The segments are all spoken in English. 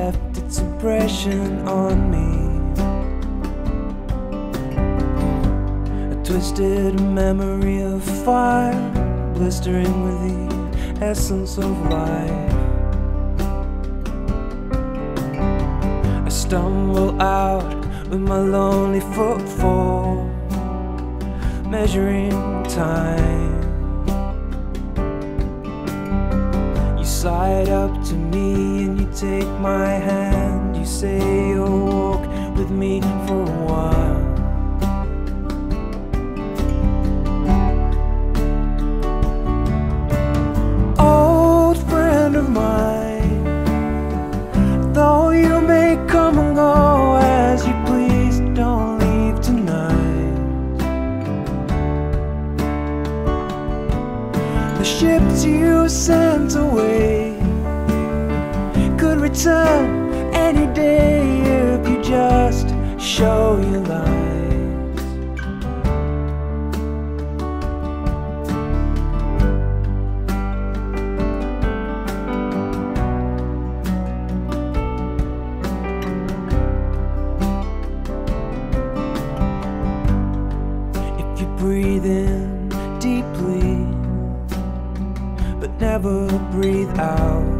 left its impression on me. A twisted memory of fire, blistering with the essence of life. I stumble out with my lonely footfall, measuring time. Slide up to me and you take my hand. You say you'll walk with me for a while. Old friend of mine, though you may come and go as you please, don't leave tonight. The ships you sent away could return any day if you just show your light. If you breathe in deeply but never breathe out,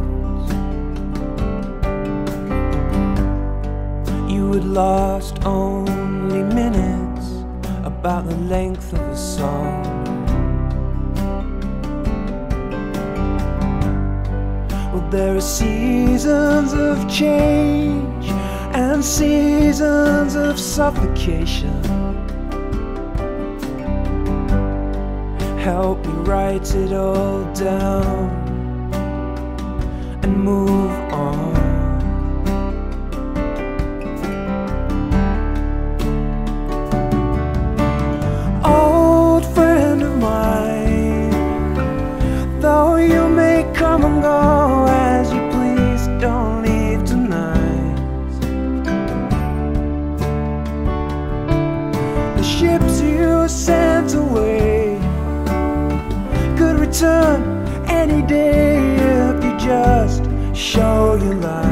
you had lost only minutes, about the length of a song. Well, there are seasons of change and seasons of suffocation. Help me write it all down and move on. Ships you sent away could return any day if you just show your light.